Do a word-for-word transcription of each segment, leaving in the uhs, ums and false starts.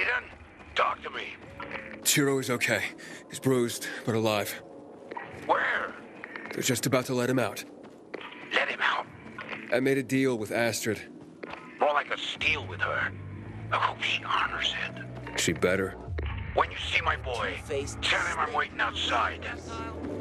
Aiden, talk to me. Chiro is okay. He's bruised, but alive. Where? They're just about to let him out. Let him out? I made a deal with Astrid. More like a steal with her. I hope she honors it. She better. When you see my boy, tell him I'm waiting outside.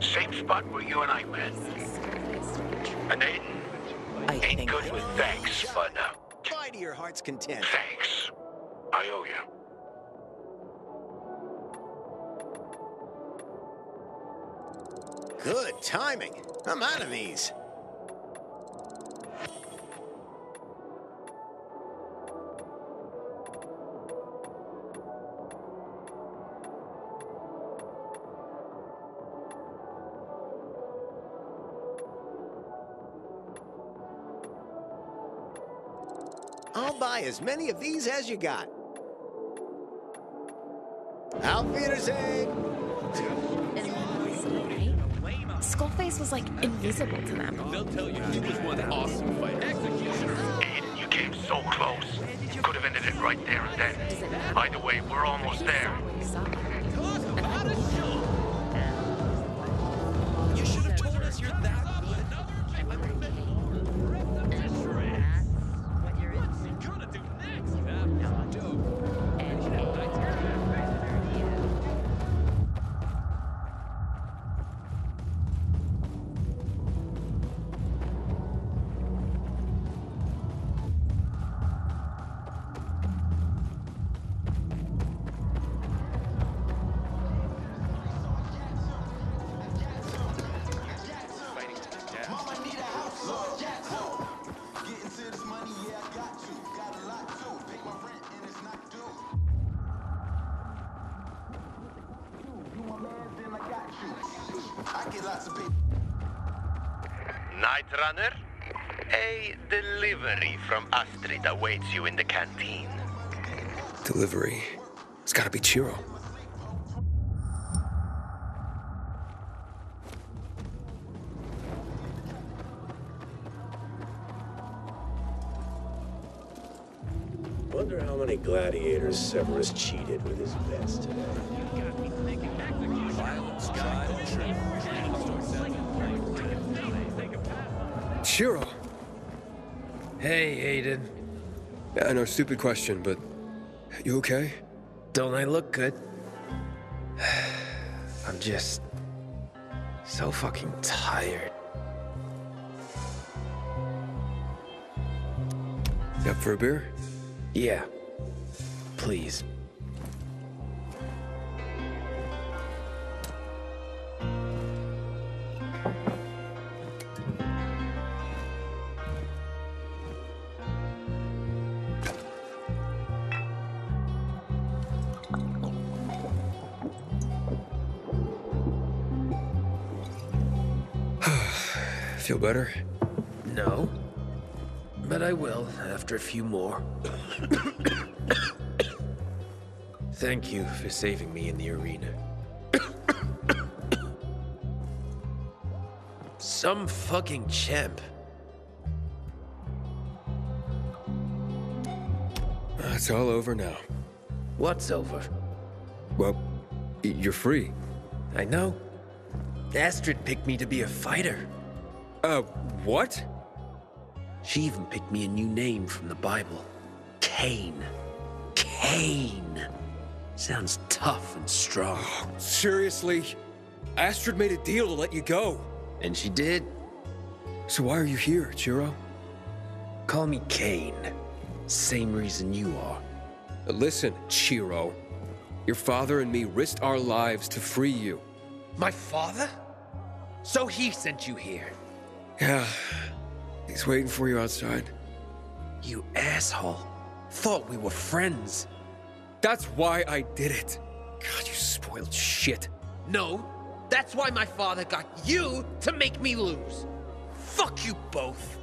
Same spot where you and I met. And Aiden, I ain't good I... with thanks, but... Uh, Fly to your heart's content. Thanks. I owe you. Good timing. I'm out of these. I'll buy as many of these as you got. Auf Wiedersehen! Skullface was like invisible to them. They'll tell you he was one awesome fight executioner. Aiden, you came so close. You could have ended it right there and then. Either way, we're almost there. You should have told us you're that Night Runner, a delivery from Astrid awaits you in the canteen. Delivery? It's gotta be Chiro. Wonder how many gladiators Severus cheated with his best today. You got me thinking execution. Violence, trial, Chiro! Hey, Aiden. I know, stupid question, but... you okay? Don't I look good? I'm just... so fucking tired. Up for a beer? Yeah. Please. Feel better? No, but I will after a few more. Thank you for saving me in the arena. Some fucking champ. It's all over now. What's over? Well, you're free. I know. Astrid picked me to be a fighter. Uh, what? She even picked me a new name from the Bible. Cain. Cain. Sounds tough and strong. Oh, seriously? Astrid made a deal to let you go. And she did. So why are you here, Chiro? Call me Cain. Same reason you are. Listen, Chiro. Your father and me risked our lives to free you. My father? So he sent you here. Yeah, he's waiting for you outside. You asshole. Thought we were friends. That's why I did it. God, you spoiled shit. No, that's why my father got you to make me lose. Fuck you both.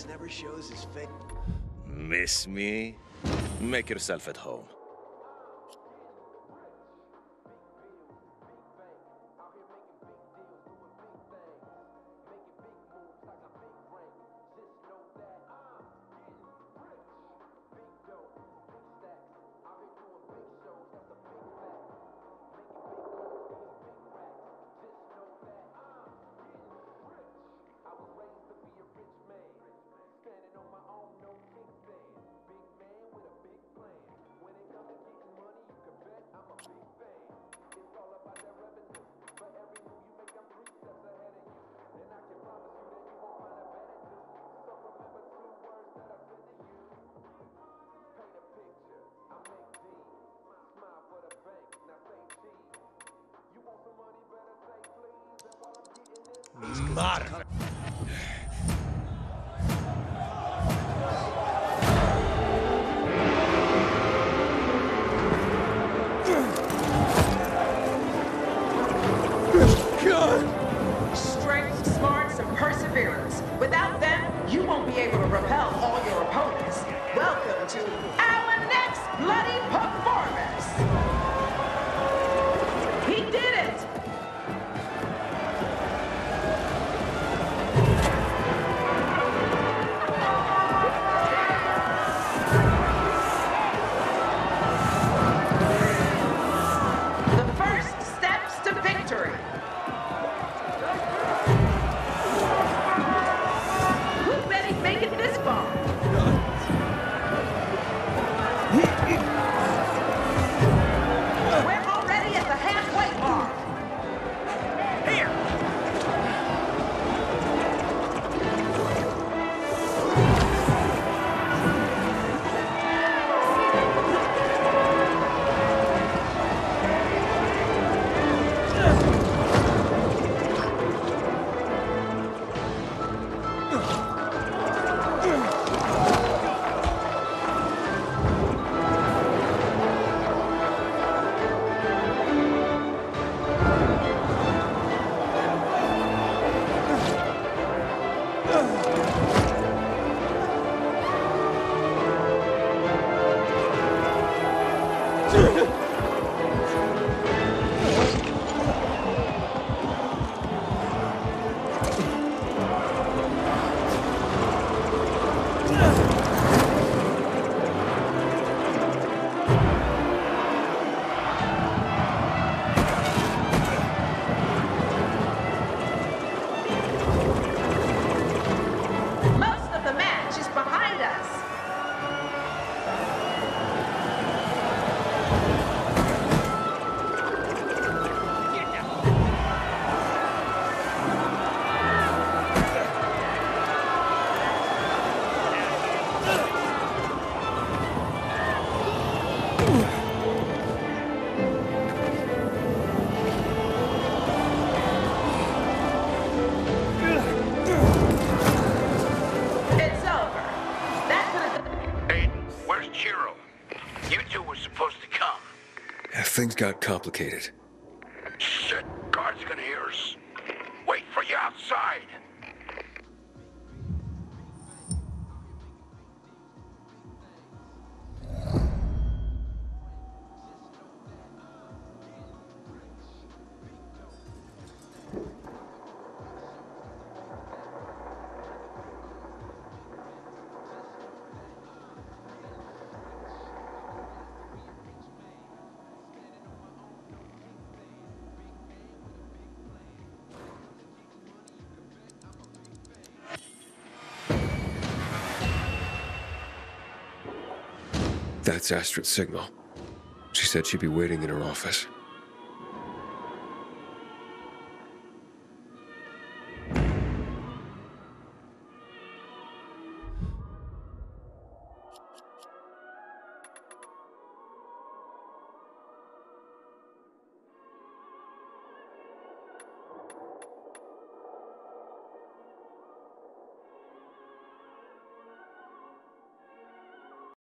Severus never shows his face. Miss me? Make yourself at home. Modern. God. Strength, smarts, and perseverance. Without them, you won't be able to repel all your opponents. Welcome to our next bloody performance. He did it! Things got complicated. Shit, guards gonna hear us. Wait for you outside. That's Astrid's signal. She said she'd be waiting in her office.